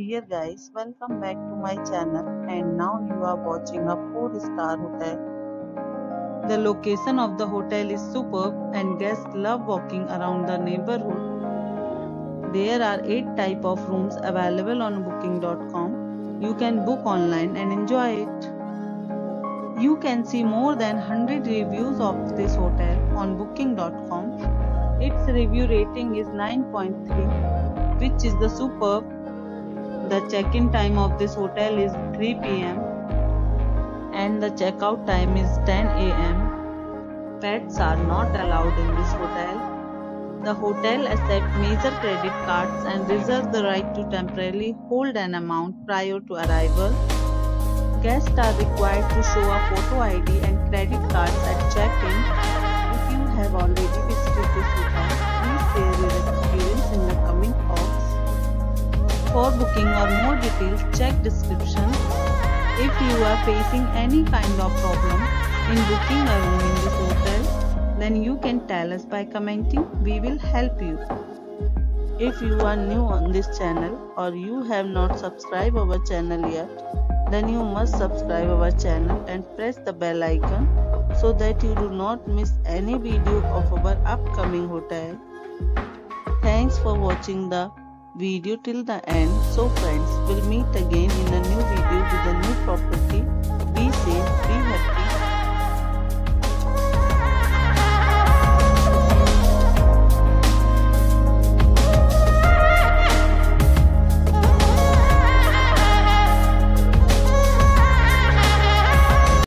Dear guys, welcome back to my channel and now you are watching a 4-star hotel. The location of the hotel is superb and guests love walking around the neighborhood. There are 8 type of rooms available on booking.com. You can book online and enjoy it. You can see more than 100 reviews of this hotel on booking.com. Its review rating is 9.3, which is the superb. The check-in time of this hotel is 3 p.m. and the check-out time is 10 a.m. Pets are not allowed in this hotel. The hotel accepts major credit cards and reserves the right to temporarily hold an amount prior to arrival. Guests are required to show a photo ID and credit cards at check-in. If you have already visited this hotel, please share your experience in the comment box. For booking or more details, check description. If you are facing any kind of problem in booking a room in this hotel, then you can tell us by commenting. We will help you. If you are new on this channel or you have not subscribed our channel yet, then you must subscribe our channel and press the bell icon so that you do not miss any video of our upcoming hotel. Thanks for watching the video till the end. So friends, we'll meet again in a new video with a new property. Be safe, be happy.